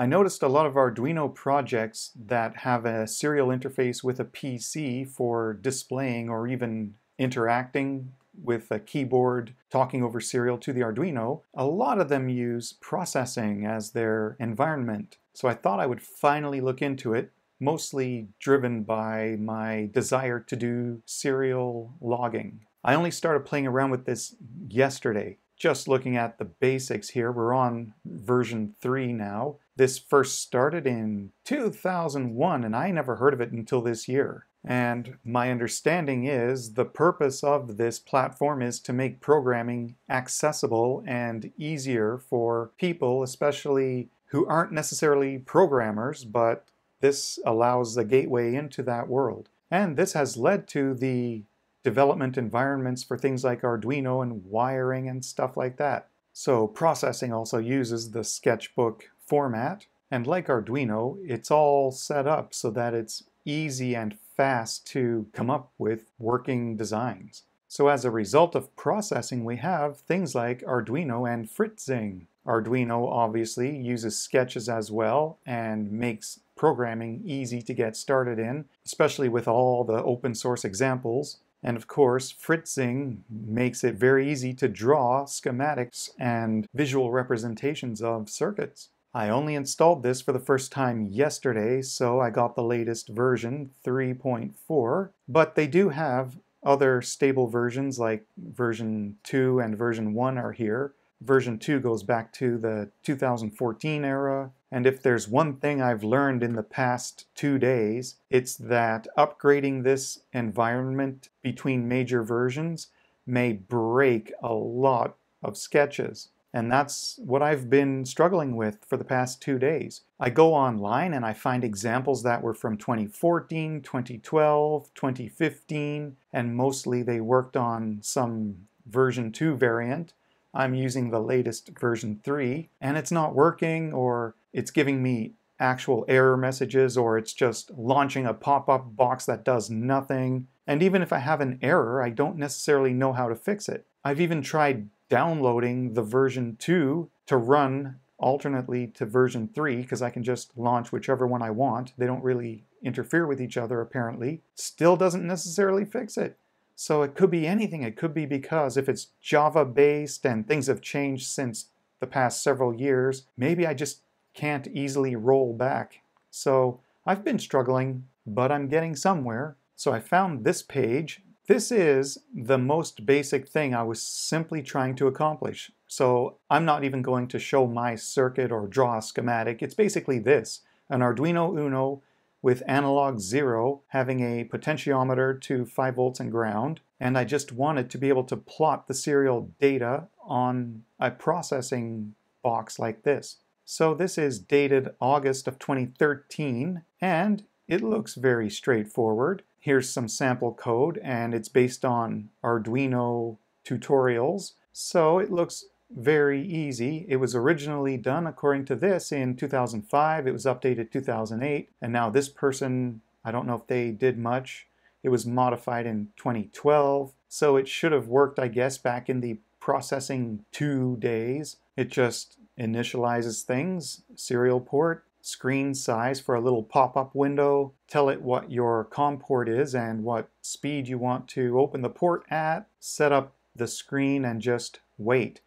I noticed a lot of Arduino projects that have a serial interface with a PC for displaying or even interacting with a keyboard talking over serial to the Arduino, a lot of them use processing as their environment. So I thought I would finally look into it, mostly driven by my desire to do serial logging. I only started playing around with this yesterday. Just looking at the basics here, we're on version 3 now. This first started in 2001, and I never heard of it until this year. And my understanding is the purpose of this platform is to make programming accessible and easier for people, especially who aren't necessarily programmers, but this allows the gateway into that world. And this has led to the development environments for things like Arduino and wiring and stuff like that. So processing also uses the sketchbook format. And like Arduino, it's all set up so that it's easy and fast to come up with working designs. So as a result of processing, we have things like Arduino and Fritzing. Arduino obviously uses sketches as well and makes programming easy to get started in, especially with all the open source examples. And of course, Fritzing makes it very easy to draw schematics and visual representations of circuits. I only installed this for the first time yesterday, so I got the latest version, 3.4, but they do have other stable versions like version 2 and version 1 are here. Version 2 goes back to the 2014 era, and if there's one thing I've learned in the past 2 days, it's that upgrading this environment between major versions may break a lot of sketches. And that's what I've been struggling with for the past 2 days. I go online and I find examples that were from 2014, 2012, 2015, and mostly they worked on some version 2 variant. I'm using the latest version 3, and it's not working, or it's giving me actual error messages, or it's just launching a pop-up box that does nothing. And even if I have an error, I don't necessarily know how to fix it. I've even tried downloading the version 2 to run alternately to version 3, because I can just launch whichever one I want. They don't really interfere with each other, apparently. Still doesn't necessarily fix it. So it could be anything. It could be because if it's Java-based and things have changed since the past several years, maybe I just can't easily roll back. So I've been struggling, but I'm getting somewhere. So I found this page. This is the most basic thing I was simply trying to accomplish. So I'm not even going to show my circuit or draw a schematic. It's basically this, an Arduino Uno with analog 0 having a potentiometer to 5 volts and ground. And I just wanted to be able to plot the serial data on a processing box like this. So this is dated August of 2013, and it looks very straightforward. Here's some sample code, and it's based on Arduino tutorials, so it looks very easy. It was originally done, according to this, in 2005. It was updated 2008, and now this person, I don't know if they did much. It was modified in 2012, so it should have worked, I guess, back in the processing 2 days. It just initializes things, serial port, screen size for a little pop-up window, tell it what your COM port is and what speed you want to open the port at, set up the screen, and just wait.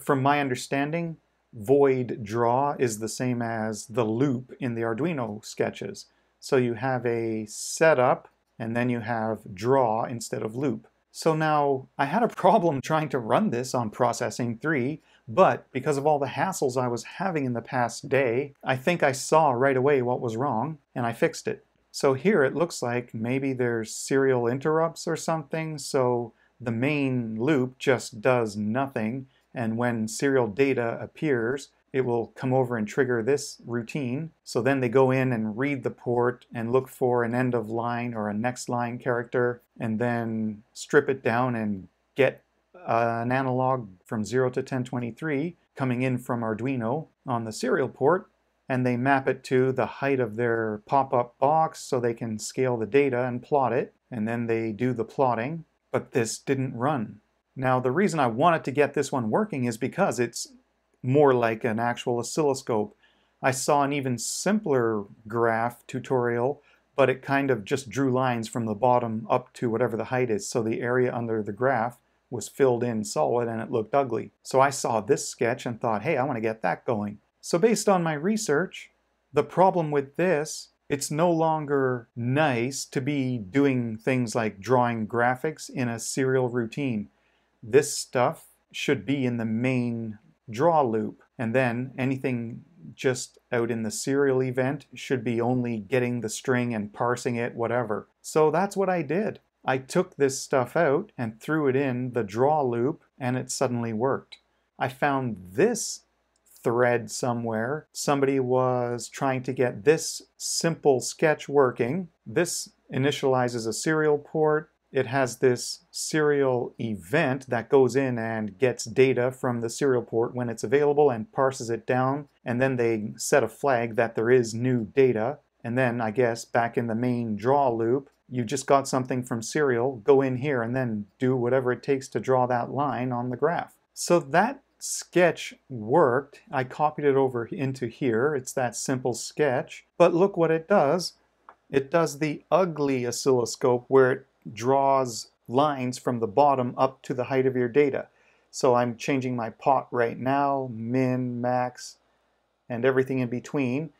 From my understanding, void draw is the same as the loop in the Arduino sketches. So you have a setup, and then you have draw instead of loop. So now, I had a problem trying to run this on Processing 3, but because of all the hassles I was having in the past day, I think I saw right away what was wrong, and I fixed it. So here it looks like maybe there's serial interrupts or something, so the main loop just does nothing. And when serial data appears, it will come over and trigger this routine. So then they go in and read the port and look for an end of line or a next line character, and then strip it down and get an analog from 0 to 1023 coming in from Arduino on the serial port, and they map it to the height of their pop-up box so they can scale the data and plot it, and then they do the plotting. But this didn't run. Now, the reason I wanted to get this one working is because it's more like an actual oscilloscope. I saw an even simpler graph tutorial, but it kind of just drew lines from the bottom up to whatever the height is, so the area under the graph was filled in solid and it looked ugly. So I saw this sketch and thought, hey, I want to get that going. So based on my research, the problem with this, it's no longer nice to be doing things like drawing graphics in a serial routine. This stuff should be in the main draw loop, and then anything just out in the serial event should be only getting the string and parsing it, whatever. So that's what I did. I took this stuff out and threw it in the draw loop, and it suddenly worked. I found this thread somewhere. Somebody was trying to get this simple sketch working. This initializes a serial port. It has this serial event that goes in and gets data from the serial port when it's available and parses it down, and then they set a flag that there is new data. And then, I guess, back in the main draw loop, you just got something from serial, go in here and then do whatever it takes to draw that line on the graph. So that sketch worked. I copied it over into here. It's that simple sketch. But look what it does. It does the ugly oscilloscope where it draws lines from the bottom up to the height of your data. So I'm changing my pot right now, min, max, and everything in between.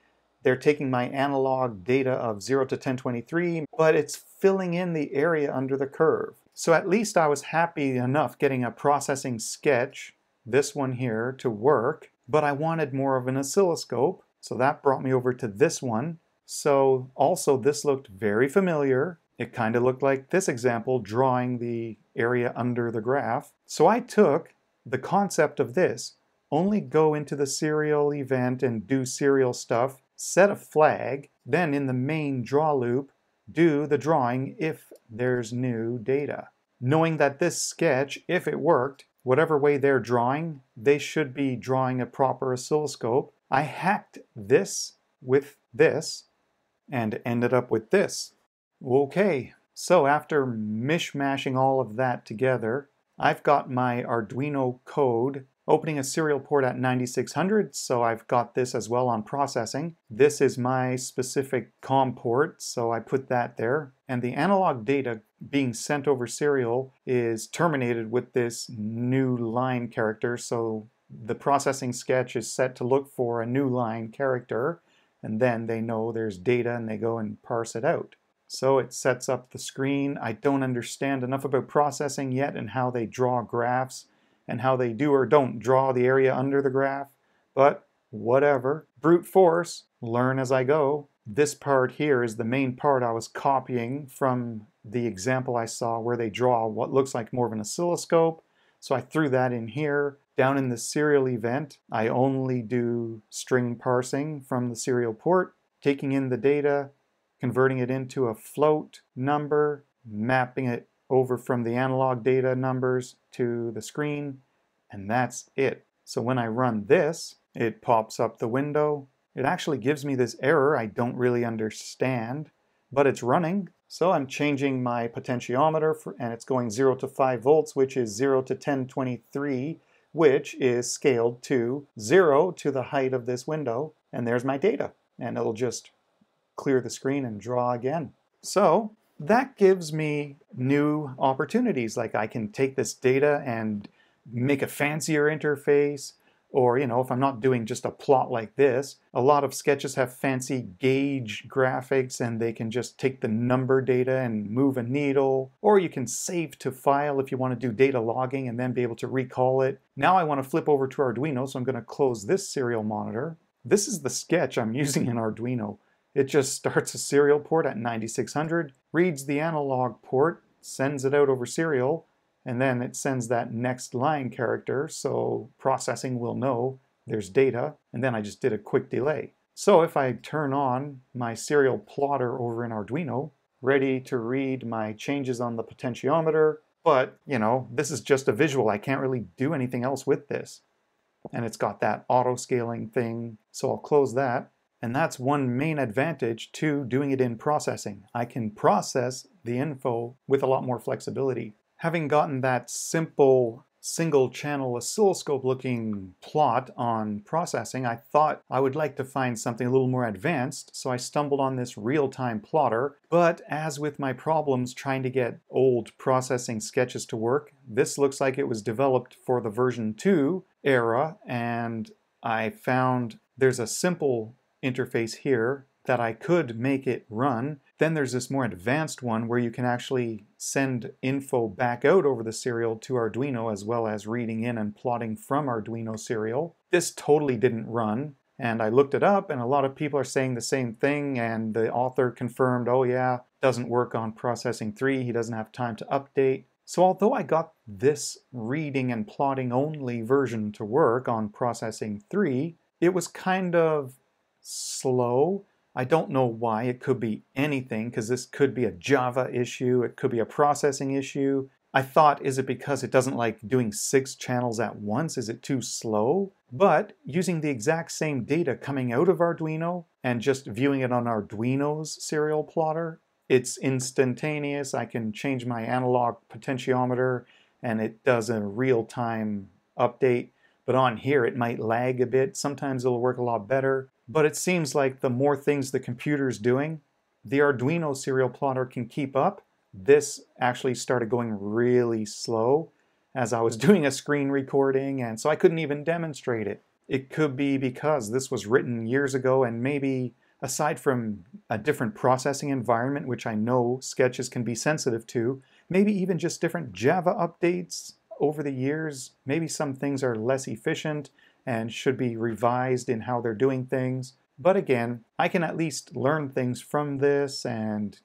They're taking my analog data of 0 to 1023, but it's filling in the area under the curve. So at least I was happy enough getting a processing sketch, this one here, to work, but I wanted more of an oscilloscope, so that brought me over to this one. So also this looked very familiar. It kind of looked like this example, drawing the area under the graph. So I took the concept of this, only go into the serial event and do serial stuff, set a flag, then in the main draw loop, do the drawing if there's new data. Knowing that this sketch, if it worked, whatever way they're drawing, they should be drawing a proper oscilloscope. I hacked this with this and ended up with this. Okay, so after mishmashing all of that together, I've got my Arduino code opening a serial port at 9600, so I've got this as well on processing. This is my specific COM port, so I put that there. And the analog data being sent over serial is terminated with this new line character, so the processing sketch is set to look for a new line character, and then they know there's data and they go and parse it out. So it sets up the screen. I don't understand enough about processing yet and how they draw graphs and how they do or don't draw the area under the graph, but whatever. Brute force, learn as I go. This part here is the main part I was copying from the example I saw where they draw what looks like more of an oscilloscope. So I threw that in here. Down in the serial event, I only do string parsing from the serial port, taking in the data, converting it into a float number, mapping it over from the analog data numbers to the screen, and that's it. So when I run this, it pops up the window. It actually gives me this error I don't really understand, but it's running. So I'm changing my potentiometer, and it's going 0 to 5 volts, which is 0 to 1023, which is scaled to 0 to the height of this window, and there's my data. And it'll just clear the screen and draw again. So that gives me new opportunities. Like I can take this data and make a fancier interface, or, you know, if I'm not doing just a plot like this, a lot of sketches have fancy gauge graphics and they can just take the number data and move a needle, or you can save to file if you want to do data logging and then be able to recall it. Now I want to flip over to Arduino, so I'm going to close this serial monitor. This is the sketch I'm using in Arduino. It just starts a serial port at 9600, reads the analog port, sends it out over serial, and then it sends that next line character, so processing will know there's data, and then I just did a quick delay. So if I turn on my serial plotter over in Arduino, ready to read my changes on the potentiometer, but, you know, this is just a visual, I can't really do anything else with this. And it's got that auto-scaling thing, so I'll close that. And that's one main advantage to doing it in processing. I can process the info with a lot more flexibility. Having gotten that simple single channel oscilloscope looking plot on processing, I thought I would like to find something a little more advanced, so I stumbled on this real-time plotter. But as with my problems trying to get old processing sketches to work, this looks like it was developed for the version 2 era, and I found there's a simple interface here that I could make it run. Then there's this more advanced one where you can actually send info back out over the serial to Arduino, as well as reading in and plotting from Arduino serial. This totally didn't run, and I looked it up and a lot of people are saying the same thing, and the author confirmed, oh yeah, doesn't work on processing 3, he doesn't have time to update. So although I got this reading and plotting only version to work on processing 3, it was kind of slow. I don't know why. It could be anything, because this could be a Java issue, it could be a processing issue. I thought, is it because it doesn't like doing 6 channels at once? Is it too slow? But using the exact same data coming out of Arduino and just viewing it on Arduino's serial plotter, it's instantaneous. I can change my analog potentiometer and it does a real-time update. But on here it might lag a bit. Sometimes it'll work a lot better. But it seems like the more things the computer's doing, the Arduino serial plotter can keep up. This actually started going really slow as I was doing a screen recording, and so I couldn't even demonstrate it. It could be because this was written years ago, and maybe aside from a different processing environment, which I know sketches can be sensitive to, maybe even just different Java updates over the years, maybe some things are less efficient and should be revised in how they're doing things. But again, I can at least learn things from this, and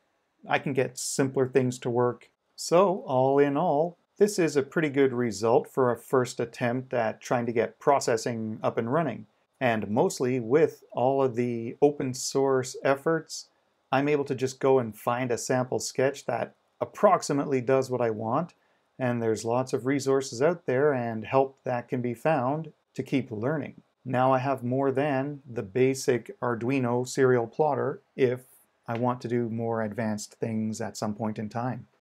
I can get simpler things to work. So all in all, this is a pretty good result for a first attempt at trying to get processing up and running. And mostly with all of the open source efforts, I'm able to just go and find a sample sketch that approximately does what I want. And there's lots of resources out there and help that can be found to keep learning. Now I have more than the basic Arduino serial plotter if I want to do more advanced things at some point in time.